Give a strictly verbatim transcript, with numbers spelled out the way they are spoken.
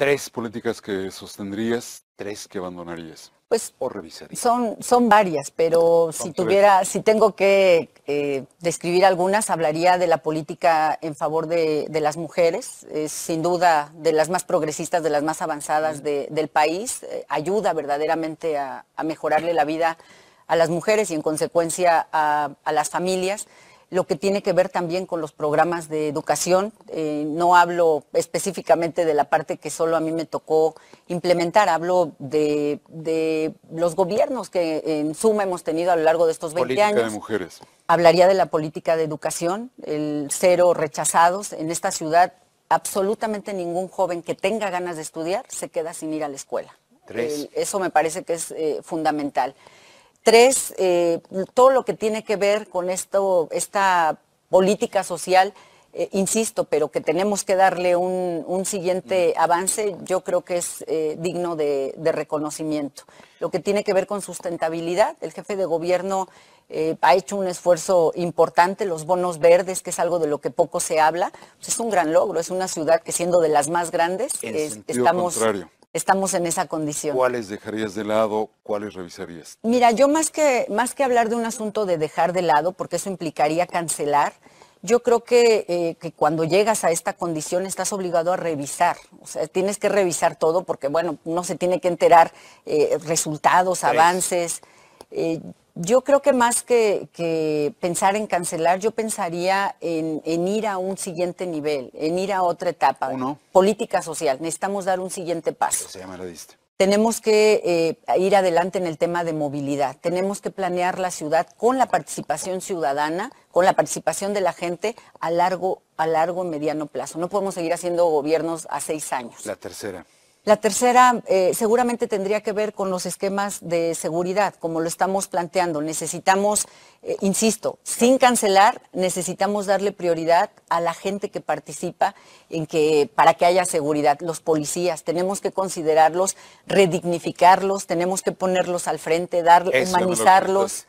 Tres políticas que sostendrías, tres que abandonarías. Pues o revisarías. Son, son varias, pero son si tuviera, tres. si tengo que eh, describir algunas, hablaría de la política en favor de, de las mujeres, eh, sin duda de las más progresistas, de las más avanzadas uh-huh. de, del país, eh, ayuda verdaderamente a, a mejorarle la vida a las mujeres y en consecuencia a, a las familias. Lo que tiene que ver también con los programas de educación. Eh, no hablo específicamente de la parte que solo a mí me tocó implementar, hablo de, de los gobiernos que en suma hemos tenido a lo largo de estos veinte años. Política de mujeres. Hablaría de la política de educación, el cero rechazados. En esta ciudad, absolutamente ningún joven que tenga ganas de estudiar se queda sin ir a la escuela. Tres. Eh, eso me parece que es eh, fundamental. Tres, eh, todo lo que tiene que ver con esto, esta política social, eh, insisto, pero que tenemos que darle un, un siguiente avance, yo creo que es eh, digno de, de reconocimiento. Lo que tiene que ver con sustentabilidad, el jefe de gobierno eh, ha hecho un esfuerzo importante, los bonos verdes, que es algo de lo que poco se habla, pues es un gran logro, es una ciudad que siendo de las más grandes, en es, sentido estamos... contrario. Estamos en esa condición. ¿Cuáles dejarías de lado? ¿Cuáles revisarías? Mira, yo más que, más que hablar de un asunto de dejar de lado, porque eso implicaría cancelar, yo creo que, eh, que cuando llegas a esta condición estás obligado a revisar. O sea, tienes que revisar todo porque, bueno, uno se tiene que enterar eh, resultados, Tres. avances. Eh, yo creo que más que, que pensar en cancelar, yo pensaría en, en ir a un siguiente nivel, en ir a otra etapa. Uno. Política social, necesitamos dar un siguiente paso. Eso ya me lo diste. Tenemos que eh, ir adelante en el tema de movilidad, tenemos que planear la ciudad con la participación ciudadana, con la participación de la gente a largo, a largo y mediano plazo. No podemos seguir haciendo gobiernos a seis años. La tercera. La tercera eh, seguramente tendría que ver con los esquemas de seguridad, como lo estamos planteando. Necesitamos, eh, insisto, sin cancelar, necesitamos darle prioridad a la gente que participa en que para que haya seguridad. Los policías, tenemos que considerarlos, redignificarlos, tenemos que ponerlos al frente, dar, humanizarlos.